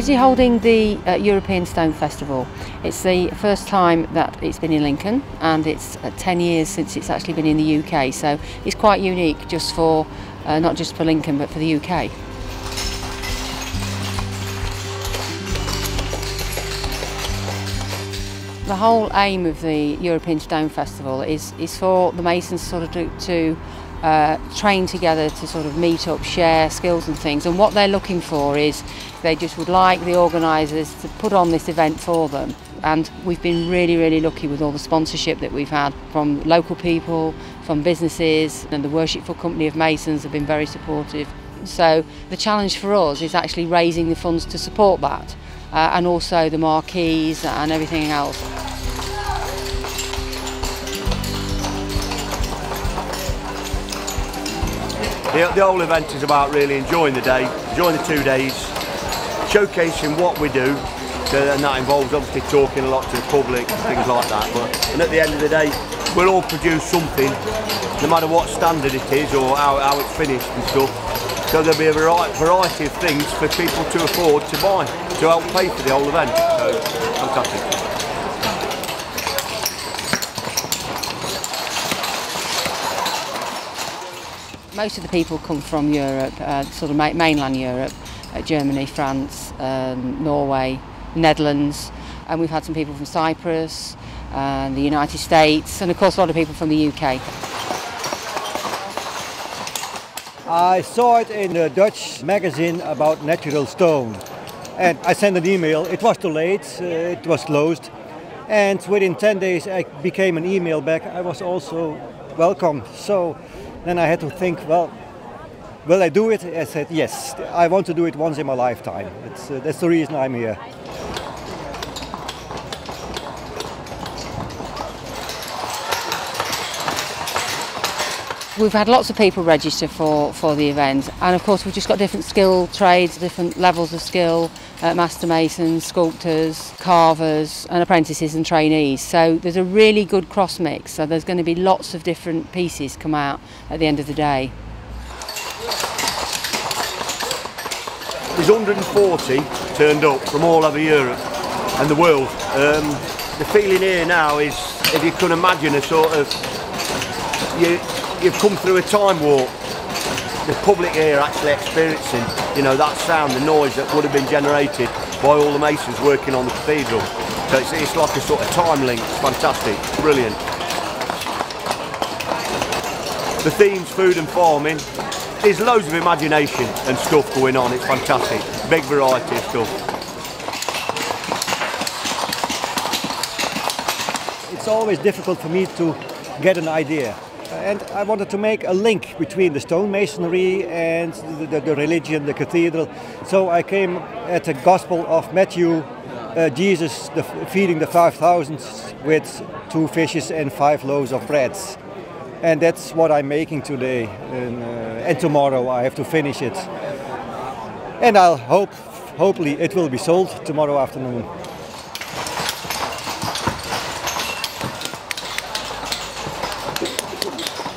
busy holding the European Stone Festival. It's the first time that it's been in Lincoln, and it's 10 years since it's actually been in the UK, so it's quite unique, just for not just for Lincoln but for the UK. The whole aim of the European Stone Festival is for the Masons sort of to train together, to sort of meet up, share skills and things. And what they're looking for is they just would like the organisers to put on this event for them. And we've been really, really lucky with all the sponsorship that we've had from local people, from businesses, and the Worshipful Company of Masons have been very supportive. So the challenge for us is actually raising the funds to support that. And also the marquees and everything else. The whole event is about really enjoying the day, enjoying the 2 days, showcasing what we do, and that involves obviously talking a lot to the public and things like that. And at the end of the day, we'll all produce something, no matter what standard it is or how it's finished and stuff. So there'll be a variety of things for people to afford to buy, to help pay for the whole event. So, fantastic. Most of the people come from Europe, sort of mainland Europe, Germany, France, Norway, Netherlands, and we've had some people from Cyprus, and the United States, and of course a lot of people from the UK. I saw it in a Dutch magazine about natural stone, and I sent an email. It was too late, it was closed, and within 10 days I became an email back. I was also welcome, so then I had to think, well, will I do it? I said yes, I want to do it once in my lifetime. That's the reason I'm here. We've had lots of people register for the event, and of course we've just got different skill trades, different levels of skill, master masons, sculptors, carvers and apprentices and trainees. So there's a really good cross mix, so there's going to be lots of different pieces come out at the end of the day. There's 140 turned up from all over Europe and the world. The feeling here now is, if you can imagine, a sort of... You've come through a time warp. The public here actually experiencing, you know, that sound, the noise that would have been generated by all the masons working on the cathedral. So it's like a sort of time link. It's fantastic, brilliant. The themes, food and farming. There's loads of imagination and stuff going on. It's fantastic. Big variety of stuff. It's always difficult for me to get an idea. And I wanted to make a link between the stonemasonry and the religion, the cathedral. So I came at the Gospel of Matthew, Jesus feeding the 5,000 with 2 fishes and 5 loaves of bread. And that's what I'm making today. And tomorrow I have to finish it. And I'll hopefully it will be sold tomorrow afternoon.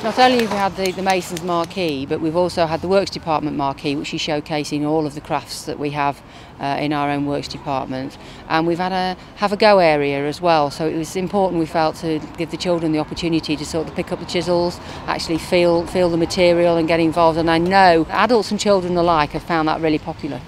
Not only have we had the Masons marquee, but we've also had the Works Department marquee, which is showcasing all of the crafts that we have in our own Works Department. And we've had a have-a-go area as well, so it was important, we felt, to give the children the opportunity to sort of pick up the chisels, actually feel the material and get involved. And I know adults and children alike have found that really popular.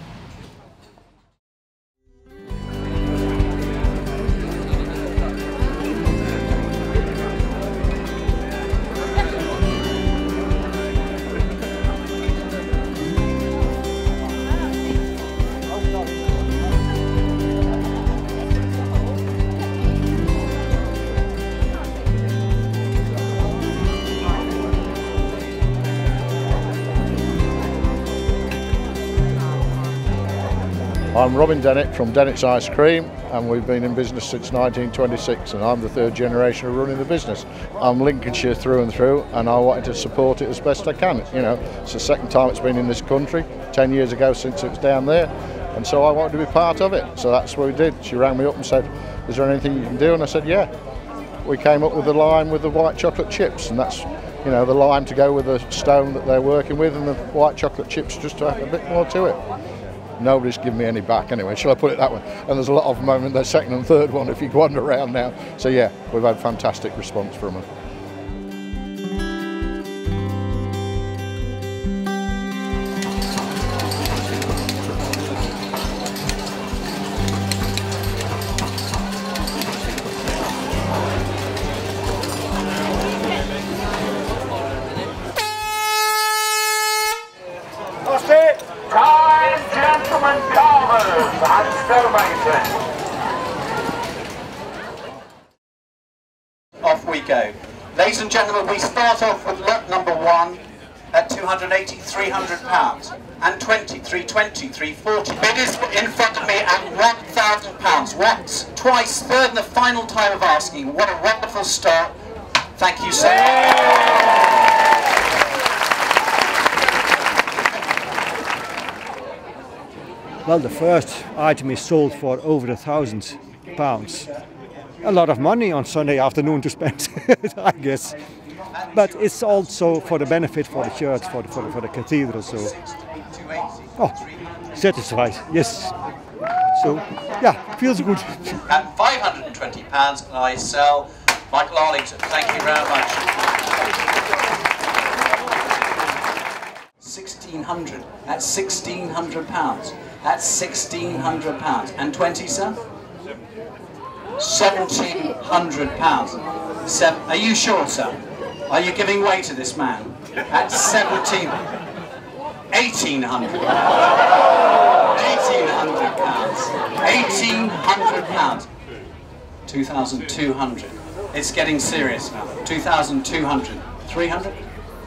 I'm Robin Dennett from Dennett's Ice Cream, and we've been in business since 1926, and I'm the third generation of running the business. I'm Lincolnshire through and through, and I wanted to support it as best I can. You know, it's the second time it's been in this country, 10 years ago since it was down there, and so I wanted to be part of it. So that's what we did. She rang me up and said, is there anything you can do? And I said, yeah. We came up with a line with the white chocolate chips, and that's, you know, the line to go with the stone that they're working with, and the white chocolate chips just to add a bit more to it. Nobody's given me any back anyway, shall I put it that way? And there's a lot of them in their second and third one if you wander around now. So yeah, we've had fantastic response from them. Off we go. Ladies and gentlemen, we start off with lot number 1 at £280, £300 and 20, 320, 340. Bid is in front of me at £1,000. Once, twice, third and the final time of asking. What a wonderful start. Thank you so much. Well, the first item is sold for over £1,000. A lot of money on Sunday afternoon to spend, I guess. But it's also for the benefit for the church, for the cathedral, so... Oh, satisfied, yes. So, yeah, feels good. At £520, I sell Michael Arlington. Thank you very much. £1,600, that's £1,600. That's £1,600. And 20, sir? £1,700. Are you sure, sir? Are you giving way to this man? That's £1,800. £1,800. £2,200. It's getting serious now. £2,200. £300.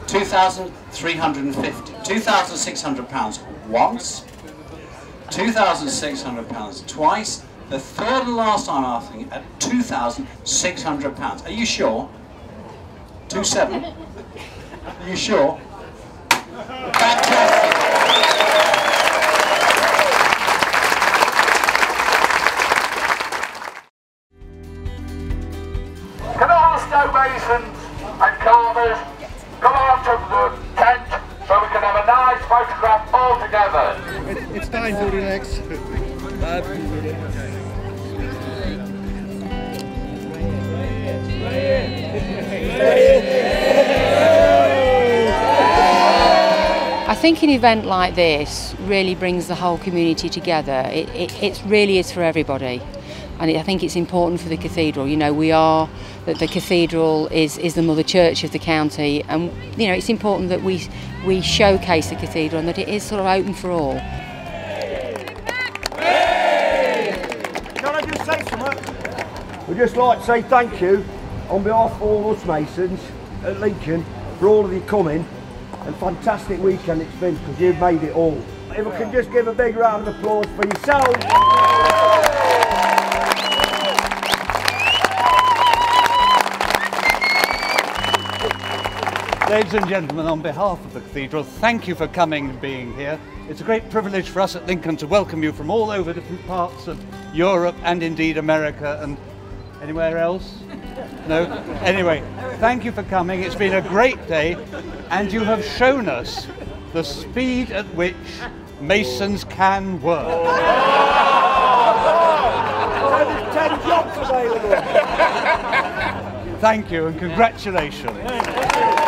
£2,350. £2,600 once. £2,600 twice, the third and last time asking at £2,600. Are you sure? 27? Are you sure? Fantastic! Can I ask our masons and carvers come out of the tent so we can have a nice photograph all together? It's time to relax. I think an event like this really brings the whole community together. It really is for everybody. And I think it's important for the cathedral. You know, the cathedral is the mother church of the county, and you know, it's important that we showcase the cathedral and that it is sort of open for all. Can I just say something? We'd just like to say thank you on behalf of all us Masons at Lincoln for all of you coming, and fantastic weekend it's been because you've made it all. If we can just give a big round of applause for yourselves. Ladies and gentlemen, on behalf of the cathedral, thank you for coming and being here. It's a great privilege for us at Lincoln to welcome you from all over different parts of Europe and indeed America and anywhere else? No? Anyway, thank you for coming. It's been a great day, and you have shown us the speed at which Masons can work. There's 10 jobs available. Thank you and congratulations.